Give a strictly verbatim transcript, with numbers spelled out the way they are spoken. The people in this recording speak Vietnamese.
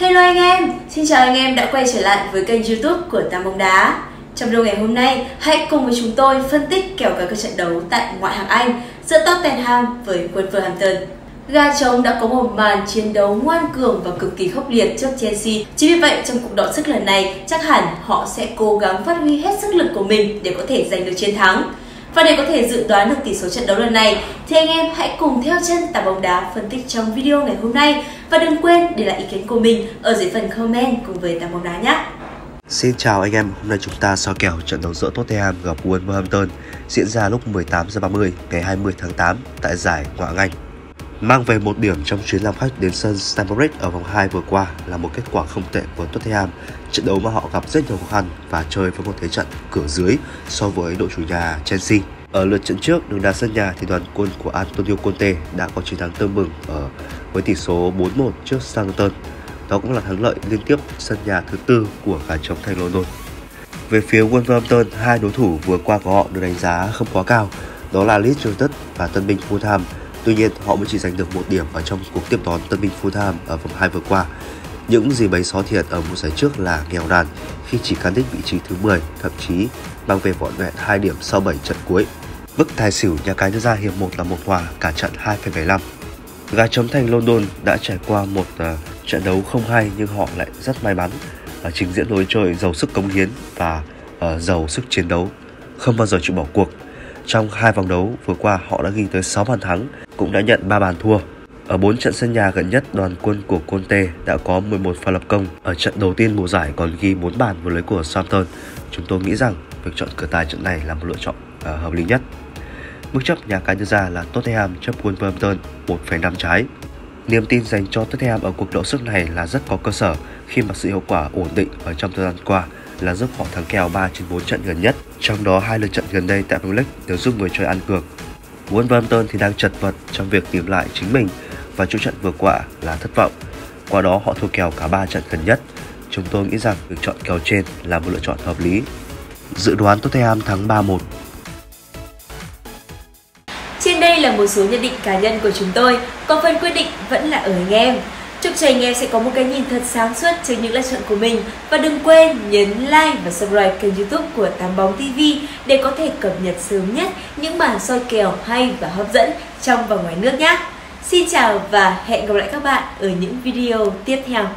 Hello anh em, xin chào anh em đã quay trở lại với kênh YouTube của Tám Bóng Đá. Trong video ngày hôm nay, hãy cùng với chúng tôi phân tích kèo các trận đấu tại Ngoại hạng Anh giữa Tottenham với Wolverhampton. Gà trống đã có một màn chiến đấu ngoan cường và cực kỳ khốc liệt trước Chelsea. Chính vì vậy, trong cuộc đọ sức lần này, chắc hẳn họ sẽ cố gắng phát huy hết sức lực của mình để có thể giành được chiến thắng. Và để có thể dự đoán được tỷ số trận đấu lần này thì anh em hãy cùng theo chân Tám Bóng Đá phân tích trong video ngày hôm nay. Và đừng quên để lại ý kiến của mình ở dưới phần comment cùng với Tám Bóng Đá nhé. Xin chào anh em, hôm nay chúng ta so kèo trận đấu giữa Tottenham gặp Wolverhampton diễn ra lúc mười tám giờ ba mươi ngày hai mươi tháng tám tại giải Ngoại hạng Anh. Mang về một điểm trong chuyến làm khách đến sân Stamford Bridge ở vòng hai vừa qua là một kết quả không tệ của Tottenham, trận đấu mà họ gặp rất nhiều khó khăn và chơi với một thế trận cửa dưới so với đội chủ nhà Chelsea. Ở lượt trận trước, đường đá sân nhà thì đoàn quân của Antonio Conte đã có chiến thắng tưng bừng ở với tỷ số bốn một trước Southampton. Đó cũng là thắng lợi liên tiếp sân nhà thứ tư của gà trống thành London. Về phía Wolverhampton, hai đối thủ vừa qua của họ được đánh giá không quá cao, đó là Leeds United và tân binh Fulham. Tuy nhiên, họ mới chỉ giành được một điểm vào trong cuộc tiếp đón tân binh Fulham ở vòng hai vừa qua. Những gì bấy xó thiệt ở mùa giải trước là nghèo nàn khi chỉ cán đích vị trí thứ mười, thậm chí mang về vỏn vẹn hai điểm sau bảy trận cuối. Bức tài xỉu nhà cái đưa ra hiệp một là một hòa, cả trận hai phẩy bảy lăm. Gà trống thành London đã trải qua một uh, trận đấu không hay nhưng họ lại rất may mắn, uh, trình diễn lối chơi giàu sức cống hiến và uh, giàu sức chiến đấu, không bao giờ chịu bỏ cuộc. Trong hai vòng đấu vừa qua họ đã ghi tới sáu bàn thắng, cũng đã nhận ba bàn thua. Ở bốn trận sân nhà gần nhất, đoàn quân của Conte đã có mười một pha lập công. Ở trận đầu tiên mùa giải còn ghi bốn bàn vào lưới của Southampton. Chúng tôi nghĩ rằng việc chọn cửa tài trận này là một lựa chọn uh, hợp lý nhất. Mức chấp nhà cái đưa ra là Tottenham chấp Wolverhampton một phẩy năm trái. Niềm tin dành cho Tottenham ở cuộc đọ sức này là rất có cơ sở khi mà sự hiệu quả ổn định ở trong thời gian qua là giúp họ thắng kèo ba trên bốn trận gần nhất. Trong đó hai lượt trận gần đây tại Premier League đều giúp người chơi ăn cược. Wolverhampton thì đang chật vật trong việc tìm lại chính mình và chuỗi trận vừa qua là thất vọng. Qua đó họ thua kèo cả ba trận gần nhất. Chúng tôi nghĩ rằng việc chọn kèo trên là một lựa chọn hợp lý. Dự đoán Tottenham thắng ba một. Trên đây là một số nhận định cá nhân của chúng tôi, còn phần quyết định vẫn là ở anh em. Chúc cho anh em sẽ có một cái nhìn thật sáng suốt trên những lựa chọn của mình. Và đừng quên nhấn like và subscribe kênh YouTube của Tám Bóng ti vi để có thể cập nhật sớm nhất những bản soi kèo hay và hấp dẫn trong và ngoài nước nhé. Xin chào và hẹn gặp lại các bạn ở những video tiếp theo.